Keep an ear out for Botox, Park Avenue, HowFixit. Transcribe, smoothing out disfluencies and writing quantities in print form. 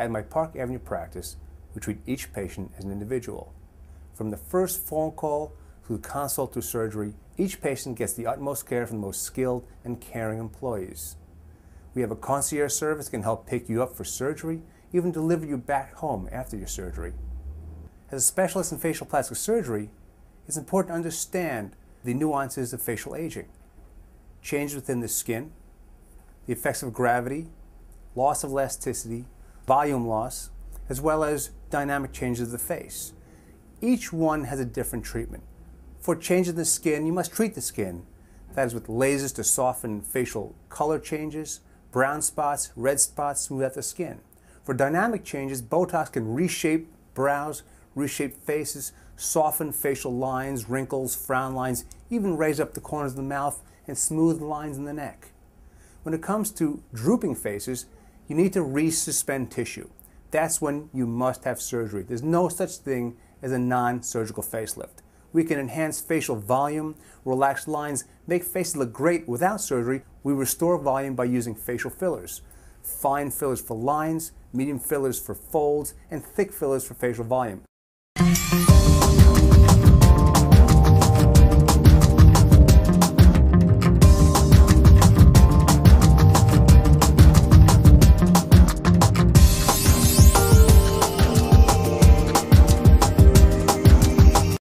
At my Park Avenue practice, we treat each patient as an individual. From the first phone call to the consult to surgery, each patient gets the utmost care from the most skilled and caring employees. We have a concierge service that can help pick you up for surgery, even deliver you back home after your surgery. As a specialist in facial plastic surgery, it's important to understand the nuances of facial aging, changes within the skin, the effects of gravity, loss of elasticity, volume loss, as well as dynamic changes of the face. Each one has a different treatment. For changes in the skin, you must treat the skin. That is with lasers to soften facial color changes, brown spots, red spots, smooth out the skin. For dynamic changes, Botox can reshape brows, reshape faces, soften facial lines, wrinkles, frown lines, even raise up the corners of the mouth and smooth lines in the neck. When it comes to drooping faces, you need to resuspend tissue. That's when you must have surgery. There's no such thing as a non-surgical facelift. We can enhance facial volume, relax lines, make faces look great without surgery. We restore volume by using facial fillers. Fine fillers for lines, medium fillers for folds, and thick fillers for facial volume.